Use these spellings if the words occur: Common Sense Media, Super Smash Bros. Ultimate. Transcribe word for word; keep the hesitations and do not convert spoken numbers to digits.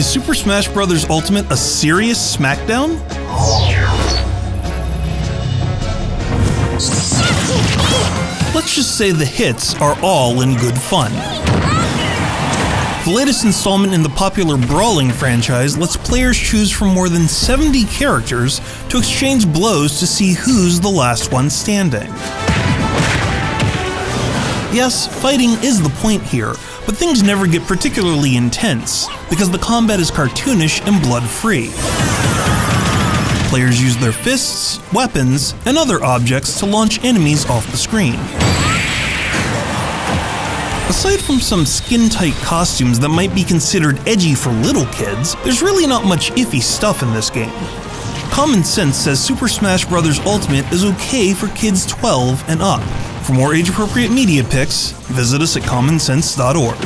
Is Super Smash Bros. Ultimate a serious smackdown? Let's just say the hits are all in good fun. The latest installment in the popular brawling franchise lets players choose from more than seventy characters to exchange blows to see who's the last one standing. Yes, fighting is the point here, but things never get particularly intense, because the combat is cartoonish and blood-free. Players use their fists, weapons, and other objects to launch enemies off the screen. Aside from some skin-tight costumes that might be considered edgy for little kids, there's really not much iffy stuff in this game. Common Sense says Super Smash Bros. Ultimate is okay for kids twelve and up. For more age-appropriate media picks, visit us at common sense dot org.